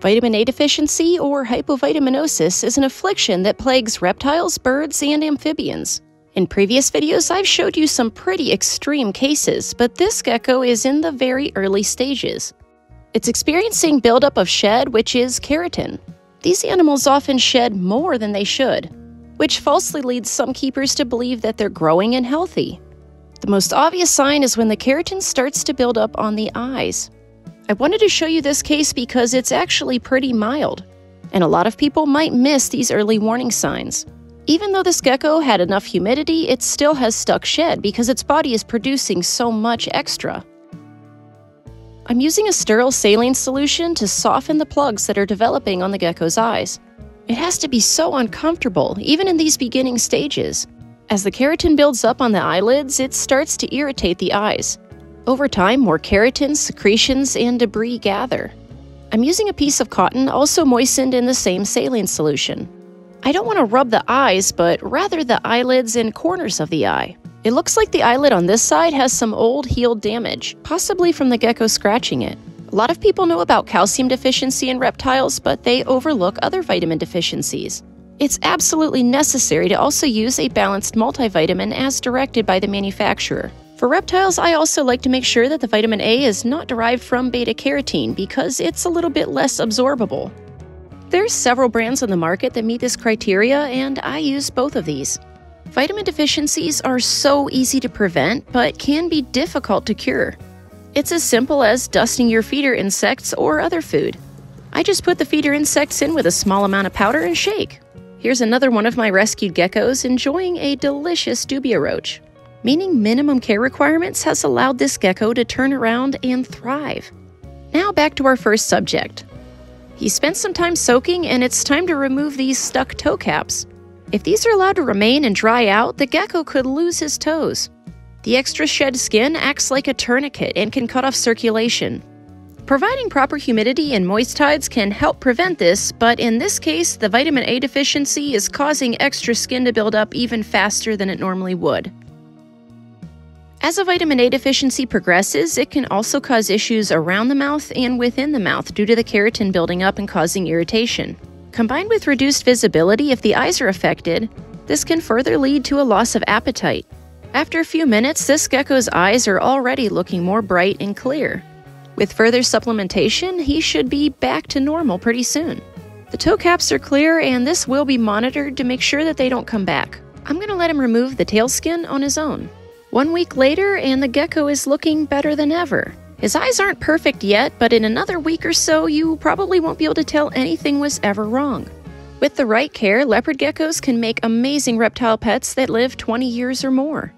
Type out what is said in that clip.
Vitamin A deficiency or hypovitaminosis is an affliction that plagues reptiles, birds, and amphibians. In previous videos, I've showed you some pretty extreme cases, but this gecko is in the very early stages. It's experiencing buildup of shed, which is keratin. These animals often shed more than they should, which falsely leads some keepers to believe that they're growing and healthy. The most obvious sign is when the keratin starts to build up on the eyes. I wanted to show you this case because it's actually pretty mild, and a lot of people might miss these early warning signs. Even though this gecko had enough humidity, it still has stuck shed because its body is producing so much extra. I'm using a sterile saline solution to soften the plugs that are developing on the gecko's eyes. It has to be so uncomfortable, even in these beginning stages. As the keratin builds up on the eyelids, it starts to irritate the eyes. Over time, more keratin, secretions, and debris gather. I'm using a piece of cotton also moistened in the same saline solution. I don't want to rub the eyes, but rather the eyelids and corners of the eye. It looks like the eyelid on this side has some old healed damage, possibly from the gecko scratching it. A lot of people know about calcium deficiency in reptiles, but they overlook other vitamin deficiencies. It's absolutely necessary to also use a balanced multivitamin as directed by the manufacturer. For reptiles, I also like to make sure that the vitamin A is not derived from beta-carotene because it's a little bit less absorbable. There's several brands on the market that meet this criteria, and I use both of these. Vitamin deficiencies are so easy to prevent, but can be difficult to cure. It's as simple as dusting your feeder insects or other food. I just put the feeder insects in with a small amount of powder and shake. Here's another one of my rescued geckos enjoying a delicious dubia roach. Meaning minimum care requirements has allowed this gecko to turn around and thrive. Now back to our first subject. He spent some time soaking, and it's time to remove these stuck toe caps. If these are allowed to remain and dry out, the gecko could lose his toes. The extra shed skin acts like a tourniquet and can cut off circulation. Providing proper humidity and moist tides can help prevent this, but in this case, the vitamin A deficiency is causing extra skin to build up even faster than it normally would. As a vitamin A deficiency progresses, it can also cause issues around the mouth and within the mouth due to the keratin building up and causing irritation. Combined with reduced visibility if the eyes are affected, this can further lead to a loss of appetite. After a few minutes, this gecko's eyes are already looking more bright and clear. With further supplementation, he should be back to normal pretty soon. The toe caps are clear, and this will be monitored to make sure that they don't come back. I'm going to let him remove the tail skin on his own. 1 week later, and the gecko is looking better than ever. His eyes aren't perfect yet, but in another week or so, you probably won't be able to tell anything was ever wrong. With the right care, leopard geckos can make amazing reptile pets that live 20 years or more.